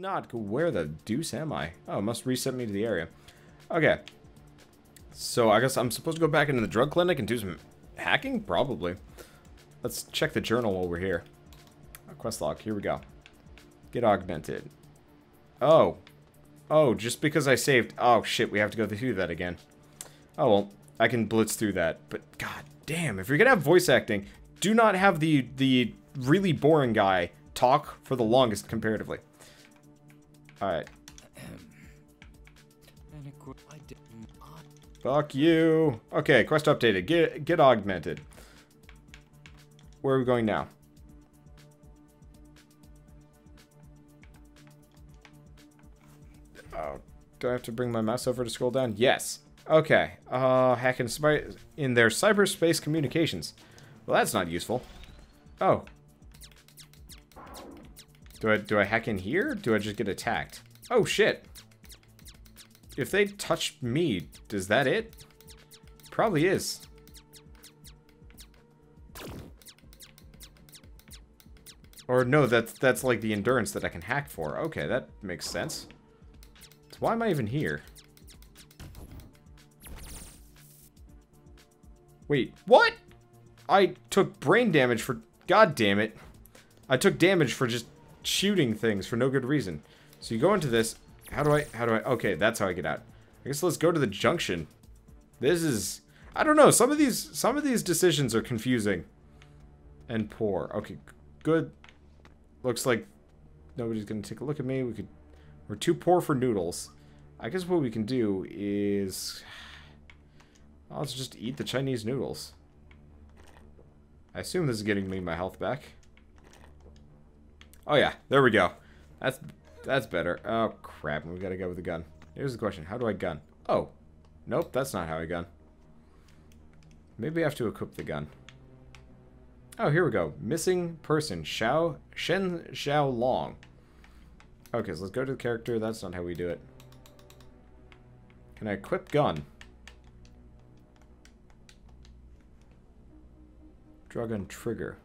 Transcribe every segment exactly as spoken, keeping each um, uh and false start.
not. Where the deuce am I? Oh, it must reset me to the area. Okay. So I guess I'm supposed to go back into the drug clinic and do some hacking? Probably. Let's check the journal while we're here. Quest log. Here we go. Get augmented. Oh. Oh, just because I saved... Oh, shit. We have to go through that again. Oh, well. I can blitz through that. But, god damn. If you're gonna have voice acting, do not have the the really boring guy talk for the longest comparatively. Alright. Fuck you. Okay, quest updated. Get get augmented. Where are we going now? Oh, do I have to bring my mouse over to scroll down? Yes. Okay. Uh, hacking spy in their cyberspace communications. Well, that's not useful. Oh. Do I do I hack in here? Or do I just get attacked? Oh shit. If they touch me, is that it? Probably is. Or no, that's, that's like the endurance that I can hack for. Okay, that makes sense. So why am I even here? Wait, what? I took brain damage for... God damn it. I took damage for just shooting things for no good reason. So you go into this... How do I, how do I, okay, that's how I get out. I guess let's go to the junction. This is, I don't know, some of these, some of these decisions are confusing. And poor. Okay, good. Looks like nobody's gonna take a look at me. We could, we're too poor for noodles. I guess what we can do is, I'll just eat the Chinese noodles. I assume this is getting me my health back. Oh yeah, there we go. That's... That's better. Oh, crap. We gotta go with the gun. Here's the question. How do I gun? Oh. Nope, that's not how I gun. Maybe I have to equip the gun. Oh, here we go. Missing person. Xiao... Shen Xiao Long. Okay, so let's go to the character. That's not how we do it. Can I equip gun? Draw gun trigger.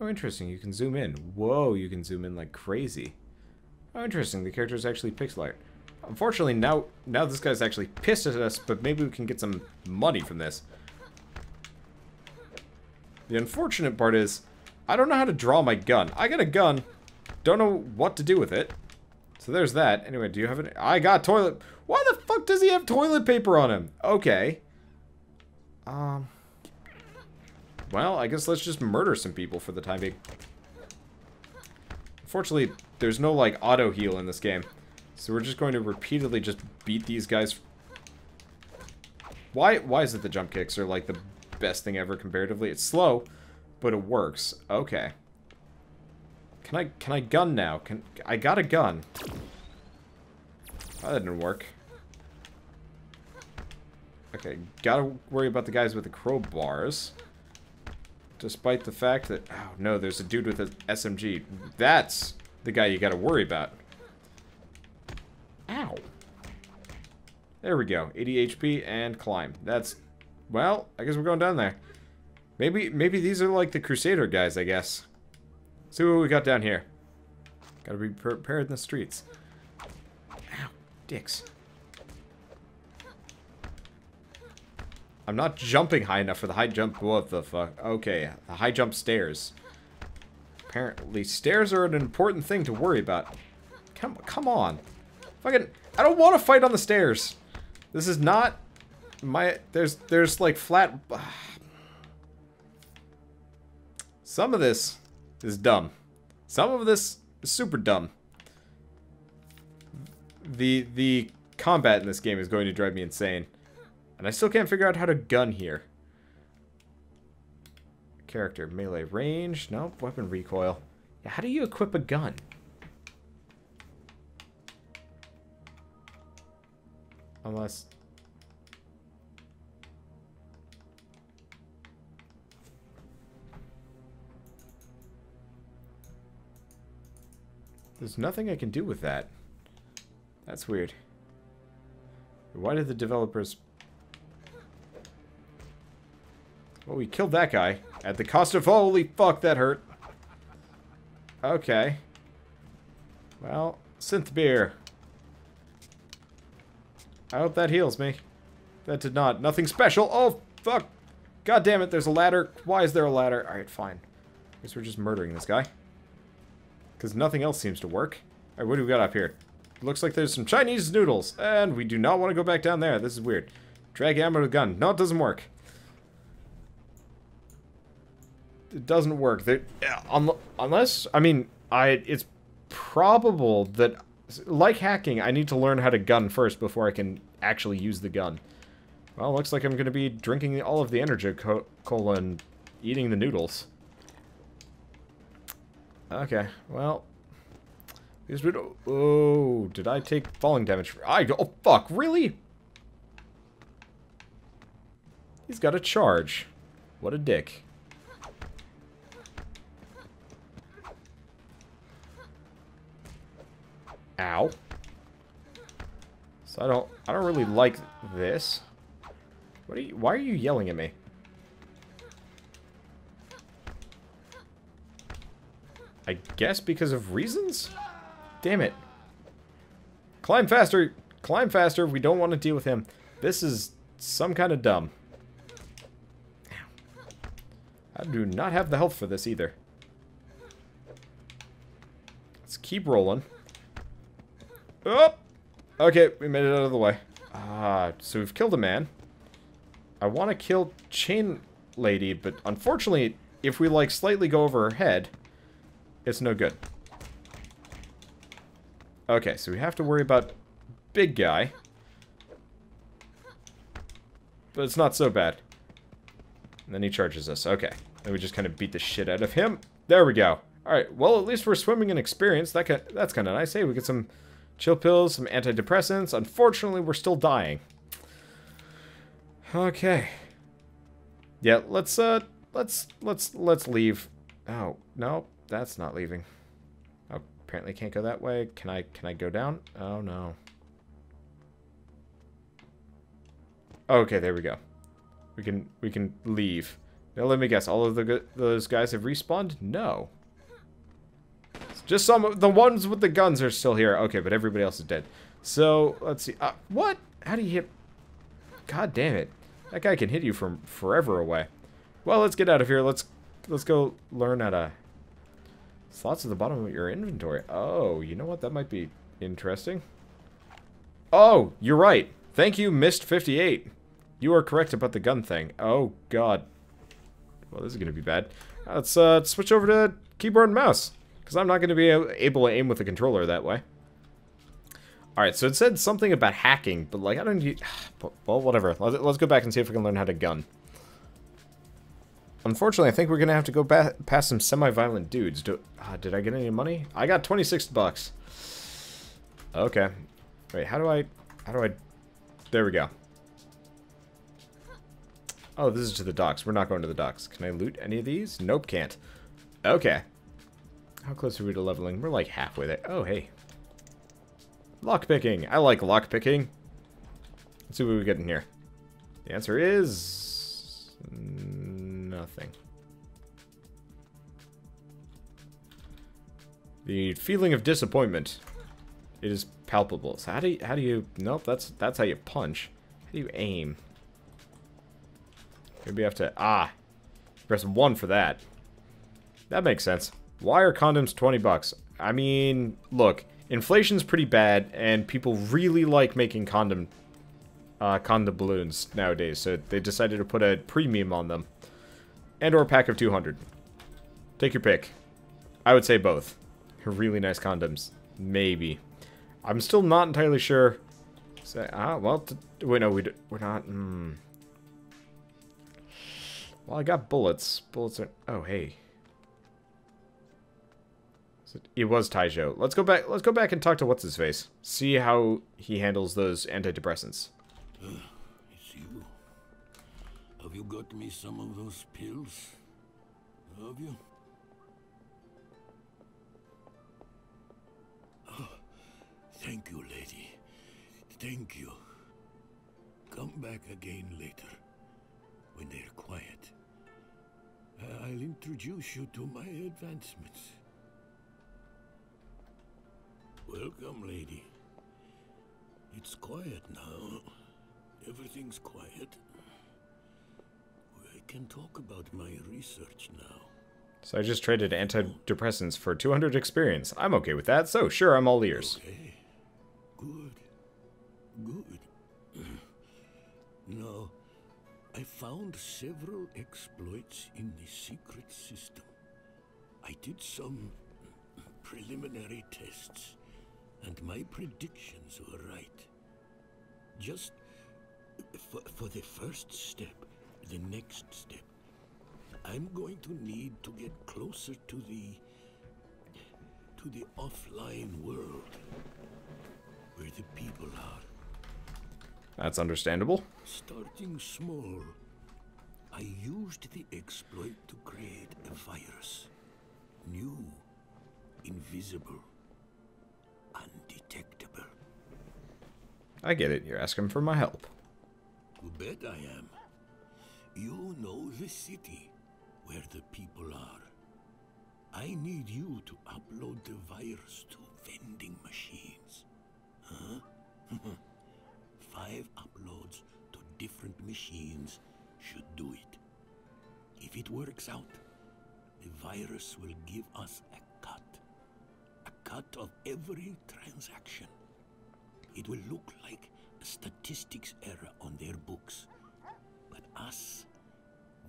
Oh, interesting. You can zoom in. Whoa, you can zoom in like crazy. Oh, interesting. The character is actually pixel art. Unfortunately, now now this guy's actually pissed at us, but maybe we can get some money from this. The unfortunate part is, I don't know how to draw my gun. I got a gun. Don't know what to do with it. So there's that. Anyway, do you have an... I got toilet... Why the fuck does he have toilet paper on him? Okay. Um... Well, I guess let's just murder some people for the time being. Unfortunately, there's no, like, auto-heal in this game. So we're just going to repeatedly just beat these guys. Why, why is it the jump kicks are, like, the best thing ever comparatively? It's slow, but it works. Okay. Can I, can I gun now? Can, I got a gun. Oh, that didn't work. Okay, gotta worry about the guys with the crowbars. Despite the fact that... Oh, no, there's a dude with an S M G. That's the guy you gotta worry about. Ow. There we go. eighty H P and climb. That's... Well, I guess we're going down there. Maybe maybe these are like the Crusader guys, I guess. Let's see what we got down here. Gotta be prepared in the streets. Ow. Dicks. I'm not jumping high enough for the high jump. What the fuck? Okay, the high jump stairs. Apparently, stairs are an important thing to worry about. Come, come on. Fucking, I don't want to fight on the stairs. This is not my... There's, there's like flat... Some of this is dumb. Some of this is super dumb. The, the combat in this game is going to drive me insane. And I still can't figure out how to gun here. Character. Melee range. Nope. Weapon recoil. Yeah, how do you equip a gun? Unless... There's nothing I can do with that. That's weird. Why did the developers... Well, we killed that guy. At the cost of... Holy fuck, that hurt. Okay. Well, synth beer. I hope that heals me. That did not. Nothing special. Oh, fuck. God damn it, there's a ladder. Why is there a ladder? Alright, fine. I guess we're just murdering this guy. Because nothing else seems to work. Alright, what do we got up here? Looks like there's some Chinese noodles. And we do not want to go back down there. This is weird. Drag ammo to gun. No, it doesn't work. It doesn't work. There, unless, I mean, I it's probable that, like hacking, I need to learn how to gun first before I can actually use the gun. Well, looks like I'm going to be drinking all of the energy co cola and eating the noodles. Okay, well... Oh, did I take falling damage? I, oh, fuck, really? He's got a charge. What a dick. Ow. So I don't, I don't really like this. What are you, why are you yelling at me? I guess because of reasons? Damn it. Climb faster! Climb faster! We don't want to deal with him. This is some kind of dumb. I do not have the health for this either. Let's keep rolling. Oh! Okay, we made it out of the way. Ah, so we've killed a man. I want to kill Chain Lady, but unfortunately, if we, like, slightly go over her head, it's no good. Okay, so we have to worry about big guy. But it's not so bad. And then he charges us. Okay. Then we just kind of beat the shit out of him. There we go. Alright, well, at least we're swimming in experience. That can, that's kind of nice. Hey, we get some chill pills, some antidepressants. Unfortunately, we're still dying. Okay. Yeah, let's, uh, let's, let's, let's leave. Oh, no, that's not leaving. Oh, apparently can't go that way. Can I, can I go down? Oh, no. Okay, there we go. We can, we can leave. Now let me guess, all of the, those guys have respawned? No. It's just some of the ones with the guns are still here. Okay, but everybody else is dead. So, let's see. Uh, what? How do you hit... God damn it. That guy can hit you from forever away. Well, let's get out of here. Let's let's go learn how to... Slots at the bottom of your inventory. Oh, you know what? That might be interesting. Oh, you're right. Thank you, Mist fifty-eight. You are correct about the gun thing. Oh, God. Well, this is going to be bad. Let's uh, switch over to keyboard and mouse. Because I'm not going to be able to aim with the controller that way. Alright, so it said something about hacking. But, like, I don't need... Well, whatever. Let's go back and see if we can learn how to gun. Unfortunately, I think we're going to have to go past some semi-violent dudes. Do uh, did I get any money? I got twenty-six bucks. Okay. Wait, how do I... How do I... There we go. Oh, this is to the docks. We're not going to the docks. Can I loot any of these? Nope, can't. Okay. How close are we to leveling? We're like halfway there. Oh, hey. Lockpicking. I like lockpicking. Let's see what we get in here. The answer is... nothing. The feeling of disappointment. It is palpable. So how do you... How do you nope, that's, that's how you punch. How do you aim? Maybe I have to... Ah! Press one for that. That makes sense. Why are condoms twenty bucks? I mean, look. Inflation's pretty bad, and people really like making condom... Uh, condom balloons nowadays, so they decided to put a premium on them. And or a pack of two hundred. Take your pick. I would say both. Really nice condoms. Maybe. I'm still not entirely sure. So, ah, well... T wait, no, we d we're not... Mm. Well, I got bullets. Bullets are... Oh, hey. It was Taijo. Let's go back Let's go back and talk to What's-His-Face. See how he handles those antidepressants. Uh, it's you. Have you got me some of those pills? Have you? Oh, thank you, lady. Thank you. Come back again later. When they're quiet. I'll introduce you to my advancements. Welcome, lady. It's quiet now. Everything's quiet. I can talk about my research now. So I just traded antidepressants for two hundred experience. I'm okay with that, so sure, I'm all ears. Okay. Good. Good. Now, I found several exploits in the secret system. I did some preliminary tests, and my predictions were right. Just for, for the first step, the next step, I'm going to need to get closer to the to the offline world where the people are. That's understandable. Starting small, I used the exploit to create a virus. New, invisible, undetectable. I get it. You're asking for my help. You bet I am. You know the city where the people are. I need you to upload the virus to vending machines. Huh? Five uploads to different machines should do it. If it works out, the virus will give us a cut. A cut of every transaction. It will look like a statistics error on their books. But us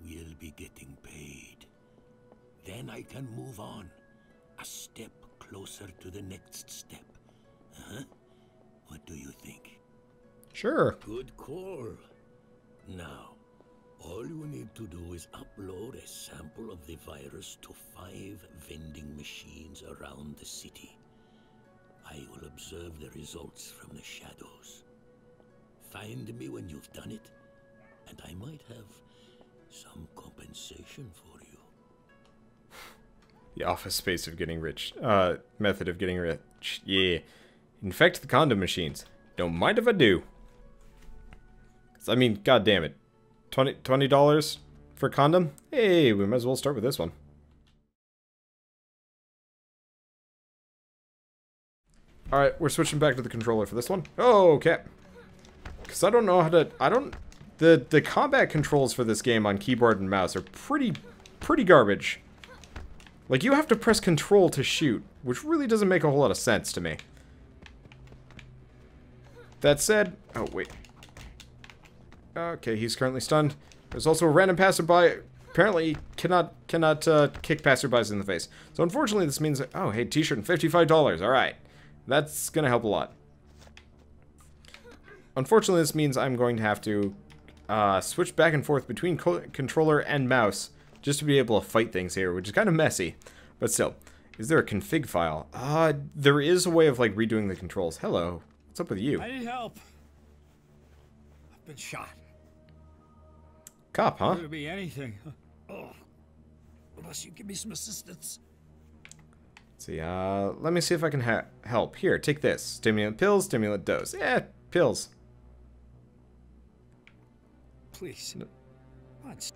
will be getting paid. Then I can move on. A step closer to the next step. Huh? What do you think? Sure. Good call. Now, all you need to do is upload a sample of the virus to five vending machines around the city. I will observe the results from the shadows. Find me when you've done it, and I might have some compensation for you. The office space of getting rich. Uh, method of getting rich. Yeah. Infect the condom machines. Don't mind if I do. I mean, god damn it. twenty dollars for condom? Hey, we might as well start with this one. Alright, we're switching back to the controller for this one. Oh, okay. Because I don't know how to... I don't... The, the combat controls for this game on keyboard and mouse are pretty, pretty garbage. Like, you have to press control to shoot, which really doesn't make a whole lot of sense to me. That said... Oh, wait. Okay, he's currently stunned. There's also a random passerby. Apparently, cannot cannot uh, kick passerbys in the face. So, unfortunately, this means... Oh, hey, t-shirt and fifty-five dollars. All right. That's going to help a lot. Unfortunately, this means I'm going to have to uh, switch back and forth between co controller and mouse just to be able to fight things here, which is kind of messy. But still, is there a config file? Uh, there is a way of, like, redoing the controls. Hello. What's up with you? I need help. I've been shot. Cop, huh? Could be anything. Oh, unless you give me some assistance. Let's see, uh, let me see if I can ha help. Here, take this. Stimulant pills, stimulant dose. Eh, pills. Please. What?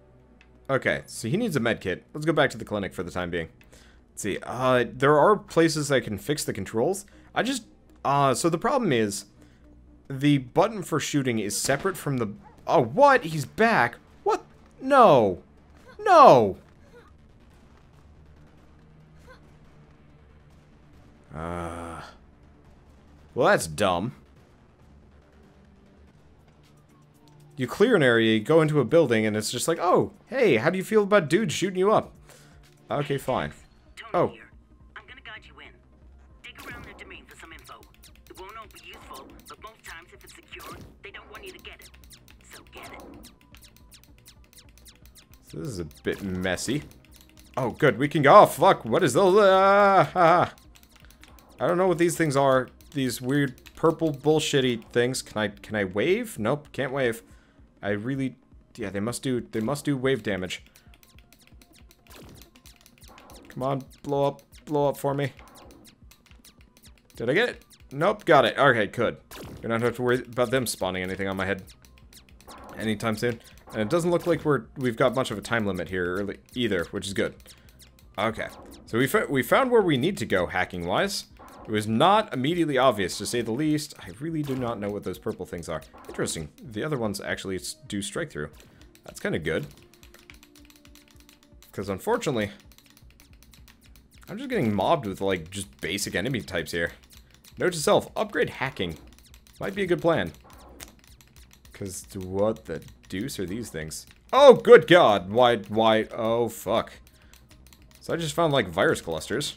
Okay, so he needs a med kit. Let's go back to the clinic for the time being. Let's see, uh, there are places that can fix the controls. I just, uh, so the problem is, the button for shooting is separate from the... Oh, what? He's back? What? No. No. Uh, well, that's dumb. You clear an area, you go into a building, and it's just like, oh, hey, how do you feel about dudes shooting you up? Okay, fine. Oh. I'm gonna guide you in. Dig around their domain for some info. It won't all be useful, but most times if it's secure, they don't want you to get it. So get it. So this is a bit messy. Oh, good. We can go. Oh, fuck. What is those? Ah, I don't know what these things are. These weird purple bullshitty things. Can I can I wave? Nope. Can't wave. I really. Yeah, they must do. They must do wave damage. Come on, blow up, blow up for me. Did I get it? Nope, got it. Okay, good. You don't have to worry about them spawning anything on my head. anytime soon. And it doesn't look like we're we've got much of a time limit here early either, which is good. Okay, so we we found where we need to go hacking wise. It was not immediately obvious, to say the least. I really do not know what those purple things are. Interesting. The other ones actually do strike through. That's kind of good. Because unfortunately, I'm just getting mobbed with like just basic enemy types here. Note to self, upgrade hacking. Might be a good plan. Because what the deuce are these things? Oh, good God. Why, why, oh, fuck. So I just found like virus clusters.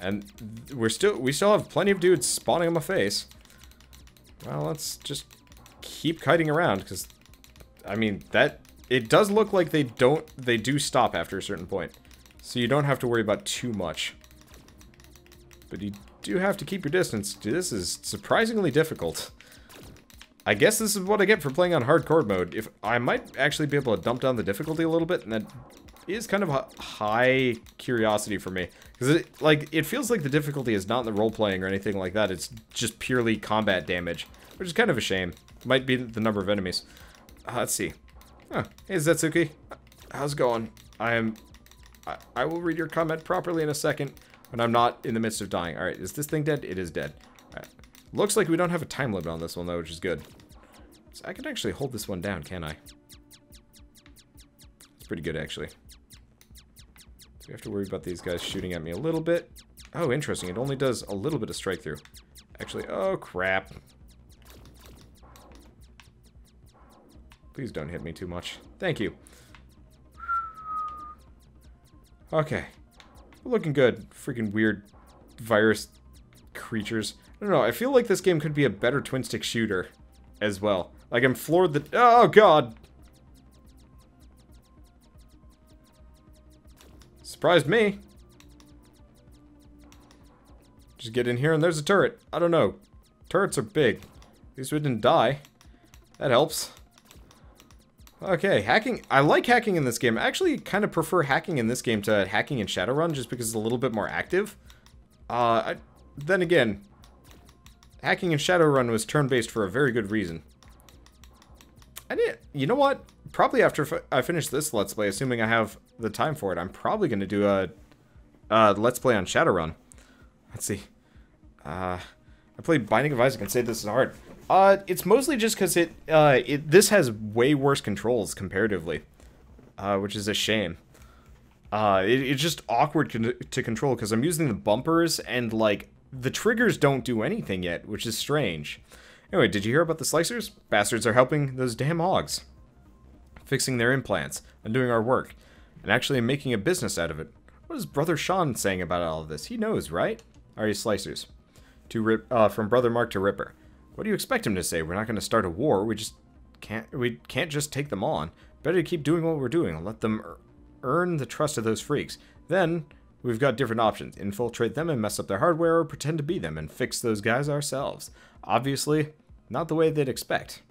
And we're still, we still have plenty of dudes spawning on my face. Well, let's just keep kiting around, because, I mean, that, it does look like they don't, they do stop after a certain point. So you don't have to worry about too much. But you do have to keep your distance. Dude, this is surprisingly difficult. I guess this is what I get for playing on hardcore mode. If I might actually be able to dump down the difficulty a little bit, and that is kind of a high curiosity for me, because it like it feels like the difficulty is not in the role playing or anything like that. It's just purely combat damage, which is kind of a shame. Might be the number of enemies. Uh, let's see. Huh. Hey Zetsuki, how's it going? I am. I, I will read your comment properly in a second when I'm not in the midst of dying. All right. Is this thing dead? It is dead. All right. Looks like we don't have a time limit on this one though, which is good. So I can actually hold this one down, can I? It's pretty good actually. We have to worry about these guys shooting at me a little bit. Oh, interesting. It only does a little bit of strike through. Actually, oh, crap. Please don't hit me too much. Thank you. Okay. Looking good. Freaking weird virus creatures. I don't know. I feel like this game could be a better twin-stick shooter as well. Like, I'm floored that... Oh, God! Surprised me. Just get in here and there's a turret. I don't know. Turrets are big. At least we didn't die. That helps. Okay, hacking. I like hacking in this game. I actually kind of prefer hacking in this game to hacking in Shadowrun just because it's a little bit more active. Uh, I, then again, hacking in Shadowrun was turn-based for a very good reason. I didn't, you know what? Probably after f I finish this Let's Play, assuming I have the time for it, I'm probably going to do a, a Let's Play on Shadowrun. Let's see. Uh, I played Binding of Isaac and say this is hard. Uh, it's mostly just because it, uh, it, this has way worse controls comparatively, uh, which is a shame. Uh, it, it's just awkward con to control because I'm using the bumpers and, like, the triggers don't do anything yet, which is strange. Anyway, did you hear about the slicers? Bastards are helping those damn hogs. Fixing their implants, and doing our work, and actually making a business out of it. What is Brother Sean saying about all of this? He knows, right? Are you slicers? To Rip, uh, from Brother Mark to Ripper. What do you expect him to say? We're not going to start a war. We just can't. We can't just take them on. Better to keep doing what we're doing and let them er earn the trust of those freaks. Then we've got different options: infiltrate them and mess up their hardware, or pretend to be them and fix those guys ourselves. Obviously, not the way they'd expect.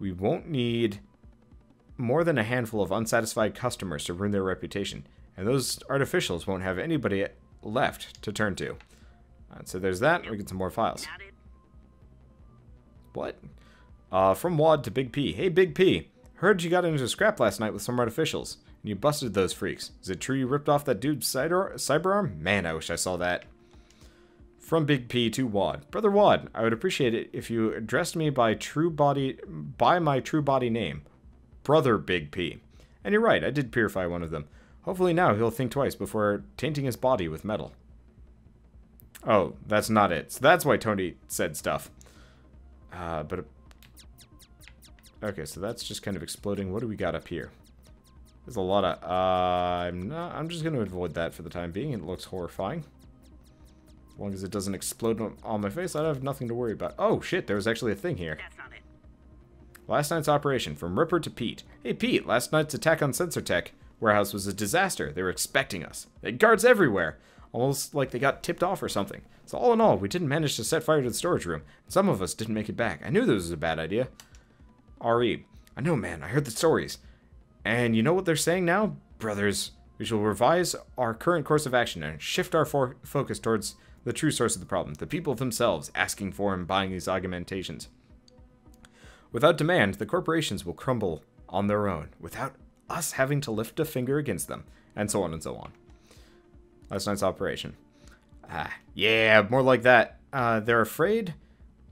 We won't need more than a handful of unsatisfied customers to ruin their reputation, and those artificials won't have anybody left to turn to. Right, so there's that, and we get some more files. What? Uh, from Wad to Big P. Hey, Big P. Heard you got into a scrap last night with some artificials, and you busted those freaks. Is it true you ripped off that dude's cyberarm? Man, I wish I saw that. From Big P to Wad. Brother Wad, I would appreciate it if you addressed me by True Body, by my True Body name. Brother Big P. And you're right, I did purify one of them. Hopefully now he'll think twice before tainting his body with metal. Oh, that's not it. So that's why Tony said stuff. Uh, but... Okay, so that's just kind of exploding. What do we got up here? There's a lot of... Uh, I'm not... I'm just going to avoid that for the time being. It looks horrifying. As long as it doesn't explode on my face, I have nothing to worry about. Oh, shit, there was actually a thing here. That's not it. Last night's operation, from Ripper to Pete. Hey Pete, last night's attack on Sensor Tech Warehouse was a disaster. They were expecting us. They had guards everywhere. Almost like they got tipped off or something. So all in all, we didn't manage to set fire to the storage room. Some of us didn't make it back. I knew this was a bad idea. R E. I know, man. I heard the stories. And you know what they're saying now? Brothers, we shall revise our current course of action and shift our for focus towards the true source of the problem. The people themselves asking for and buying these augmentations. Without demand, the corporations will crumble on their own without us having to lift a finger against them, and so on and so on. Last night's operation. Ah, yeah, more like that. Uh, they're afraid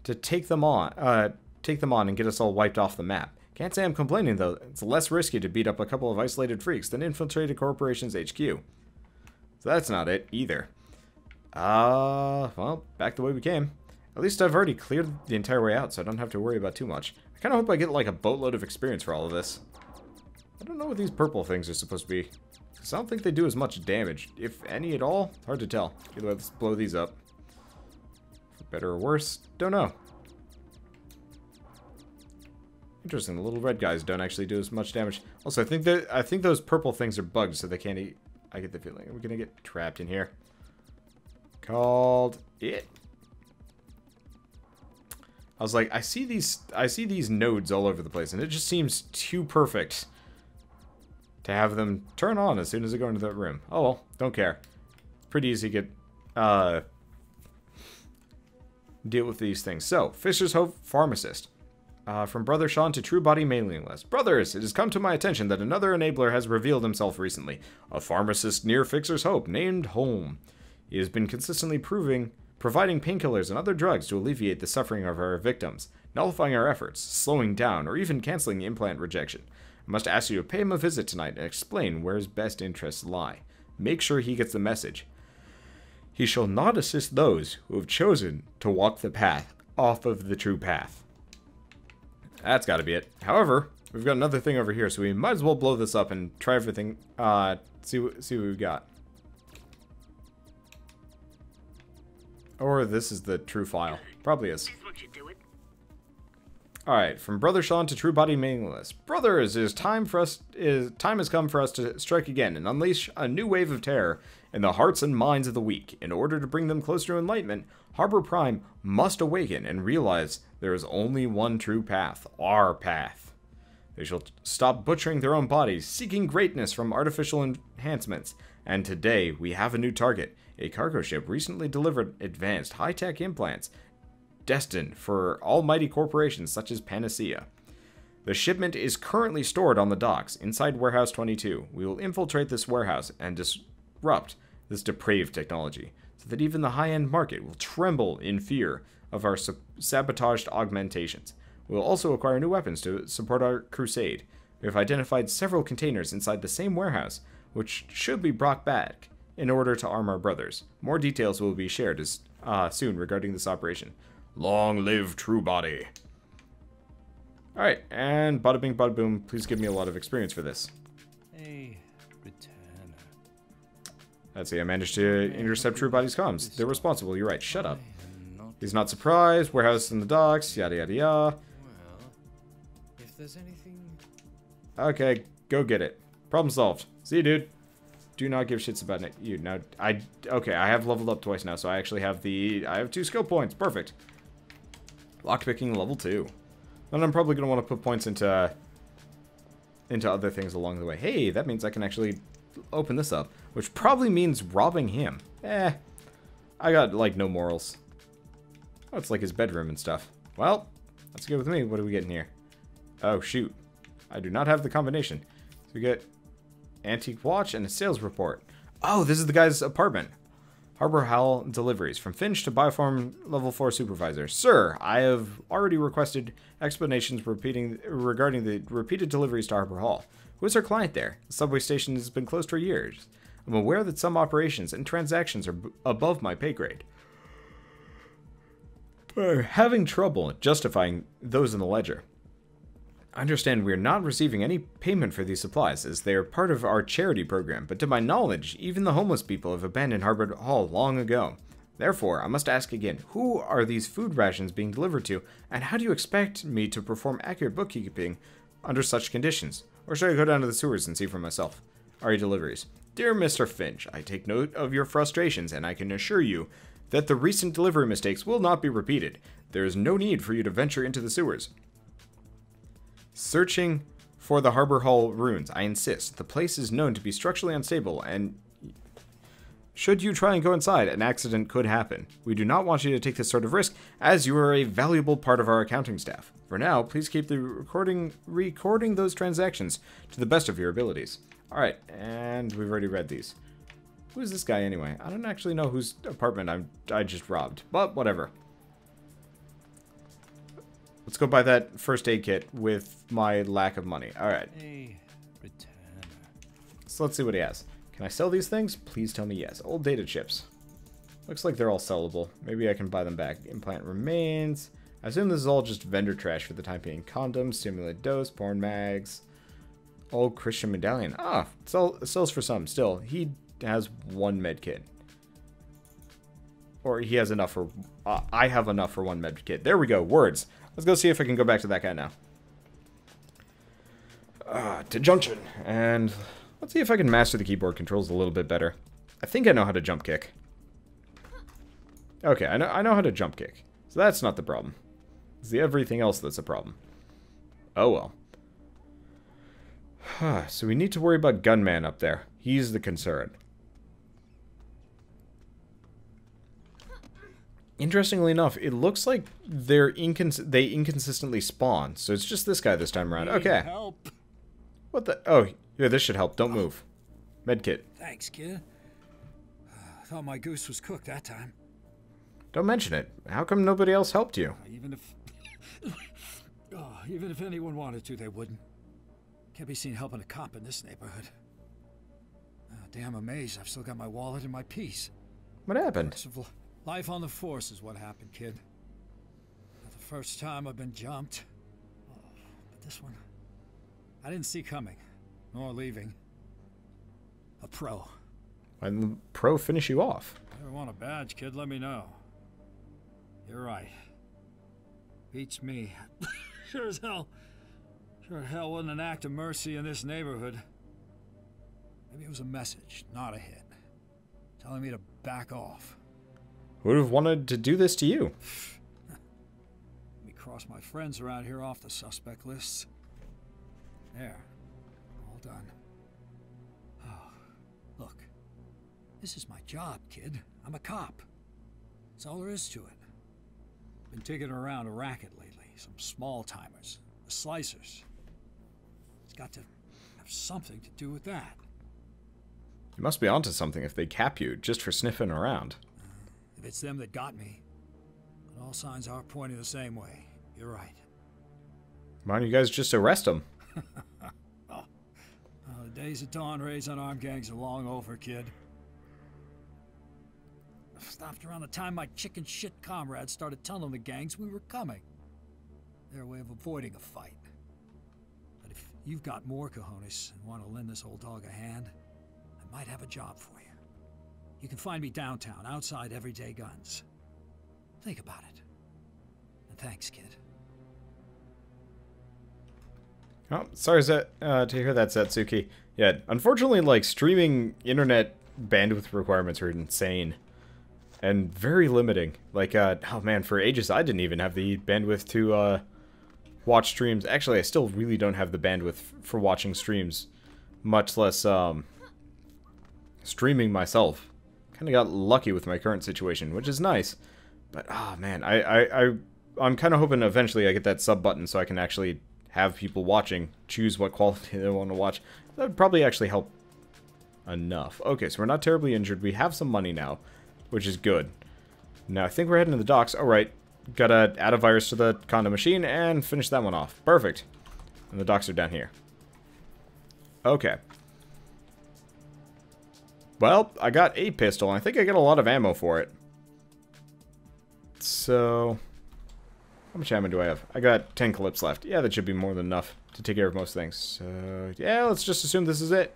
to take them on, uh, take them on and get us all wiped off the map. Can't say I'm complaining, though. It's less risky to beat up a couple of isolated freaks than infiltrate a corporation's H Q. So that's not it, either. Uh, well, back the way we came. At least I've already cleared the entire way out, so I don't have to worry about too much. I kind of hope I get, like, a boatload of experience for all of this. I don't know what these purple things are supposed to be, because I don't think they do as much damage, if any at all. Hard to tell. Either way, let's blow these up. For better or worse, don't know. Interesting. The little red guys don't actually do as much damage. Also, I think that I think those purple things are bugged, so they can't eat. I get the feeling we're gonna get trapped in here. Called it. I was like, I see these, I see these nodes all over the place, and it just seems too perfect to have them turn on as soon as they go into that room. Oh well, don't care. Pretty easy to get uh, deal with these things. So, Fixer's Hope Pharmacist. Uh, from Brother Sean to True Body mailing list. Brothers, it has come to my attention that another enabler has revealed himself recently. A pharmacist near Fixer's Hope named Holm. He has been consistently proving, providing painkillers and other drugs to alleviate the suffering of our victims, nullifying our efforts, slowing down, or even canceling implant rejection. I must ask you to pay him a visit tonight and explain where his best interests lie. Make sure he gets the message. He shall not assist those who have chosen to walk the path off of the true path. That's got to be it. However, we've got another thing over here, so we might as well blow this up and try everything. Uh, see, see what we've got. Or this is the true file. Probably is. Alright, from Brother Sean to True Body mailing list. Brothers, it is time for us, is, time has come for us to strike again and unleash a new wave of terror in the hearts and minds of the weak. In order to bring them closer to enlightenment, Harbor Prime must awaken and realize there is only one true path, our path. They shall stop butchering their own bodies, seeking greatness from artificial enhancements. And today, we have a new target. A cargo ship recently delivered advanced high-tech implants destined for almighty corporations such as Panacea. The shipment is currently stored on the docks inside Warehouse twenty-two. We will infiltrate this warehouse and disrupt this depraved technology so that even the high-end market will tremble in fear of our sabotaged augmentations. We will also acquire new weapons to support our crusade. We have identified several containers inside the same warehouse, which should be brought back in order to arm our brothers. More details will be shared as, uh, soon regarding this operation. Long live True Body. Alright, and bada bing bada boom, please give me a lot of experience for this. Hey, return. Let's see, I managed to intercept True Body's comms. They're responsible, you're right, shut up. He's not surprised, warehouse in the docks, yada yada yada. Well, if there's anything... Okay, go get it. Problem solved. See you, dude. Do not give shits about it. You know, I... Okay, I have leveled up twice now, so I actually have the... I have two skill points, perfect. Lockpicking level two. And I'm probably going to want to put points into into other things along the way. Hey, that means I can actually open this up, which probably means robbing him. Eh, I got, like, no morals. Oh, it's like his bedroom and stuff. Well, that's good with me. What do we get in here? Oh, shoot. I do not have the combination. So we get antique watch and a sales report. Oh, this is the guy's apartment. Harbor Hall deliveries. From Finch to Bioform Level four Supervisor. Sir, I have already requested explanations repeating, regarding the repeated deliveries to Harbor Hall. Who is our client there? The subway station has been closed for years. I'm aware that some operations and transactions are b above my pay grade. We're having trouble justifying those in the ledger. I understand we are not receiving any payment for these supplies, as they are part of our charity program, but to my knowledge, even the homeless people have abandoned Harbor Hall long ago. Therefore, I must ask again, who are these food rations being delivered to, and how do you expect me to perform accurate bookkeeping under such conditions? Or should I go down to the sewers and see for myself? R E deliveries. Dear Mister Finch, I take note of your frustrations, and I can assure you that the recent delivery mistakes will not be repeated. There is no need for you to venture into the sewers. Searching for the Harbor Hall ruins, I insist. The place is known to be structurally unstable and Should you try and go inside, an accident could happen. We do not want you to take this sort of risk, as you are a valuable part of our accounting staff. For now, please keep the recording recording those transactions to the best of your abilities. Alright, and we've already read these. Who is this guy anyway? I don't actually know whose apartment I'm, I just robbed, but whatever. Let's go buy that first aid kit with my lack of money. Alright. So let's see what he has. Can I sell these things? Please tell me yes. Old data chips. Looks like they're all sellable. Maybe I can buy them back. Implant remains. I assume this is all just vendor trash for the time being. Condoms, stimulant dose, porn mags. Old Christian medallion. Ah, sell, sells for some still. He has one med kit. Or he has enough for... Uh, I have enough for one med kit. There we go. Words. Let's go see if I can go back to that guy now. Uh, to junction. And let's see if I can master the keyboard controls a little bit better. I think I know how to jump kick. Okay, I know, I know how to jump kick. So that's not the problem. It's the everything else that's a problem. Oh well. So we need to worry about Gunman up there. He's the concern. Interestingly enough, it looks like they're incons- they inconsistently spawn. So it's just this guy this time around. Okay. Help. What the? Oh, yeah, this should help. Don't move. Medkit. Thanks, kid. I thought my goose was cooked that time. Don't mention it. How come nobody else helped you? Even if, oh, even if anyone wanted to, they wouldn't. Can't be seen helping a cop in this neighborhood. Oh, damn amazed I've still got my wallet and my piece. What happened? Life on the force is what happened, kid. Not the first time I've been jumped. Oh, but this one... I didn't see coming. Nor leaving. A pro. And the pro finish you off. If you want a badge, kid, let me know. You're right. Beats me. Sure as hell. Sure hell wasn't an act of mercy in this neighborhood. Maybe it was a message, not a hit. Telling me to back off. Who would have wanted to do this to you? Let me cross my friends around here off the suspect lists. There. All done. Oh, look. This is my job, kid. I'm a cop. That's all there is to it. Been taking around a racket lately. Some small-timers. The slicers. It's got to have something to do with that. You must be onto something if they cap you just for sniffing around. If it's them that got me, and all signs are pointing the same way. You're right. Why don't you guys just arrest them? Oh. Oh, the days of dawn raids on armed gangs are long over, kid. I stopped around the time my chicken shit comrades started telling the gangs we were coming. Their way of avoiding a fight. But if you've got more cojones and want to lend this old dog a hand, I might have a job for you. You can find me downtown, outside Everyday Guns. Think about it. And thanks, kid. Oh, sorry Z uh, to hear that, Satsuki. Yeah, unfortunately, like, streaming internet bandwidth requirements are insane. And very limiting. Like, uh, oh man, for ages I didn't even have the bandwidth to uh, watch streams. Actually, I still really don't have the bandwidth for watching streams. Much less um, streaming myself. Kind of got lucky with my current situation, which is nice. But, ah, oh, man, I, I, I, I'm kind of hoping eventually I get that sub button so I can actually have people watching, choose what quality they want to watch. That would probably actually help enough. Okay, so we're not terribly injured. We have some money now, which is good. Now, I think we're heading to the docks. All right, got to add a virus to the condo machine and finish that one off. Perfect. And the docks are down here. Okay. Well, I got a pistol, and I think I get a lot of ammo for it. So, how much ammo do I have? I got ten clips left. Yeah, that should be more than enough to take care of most things. So, yeah, let's just assume this is it.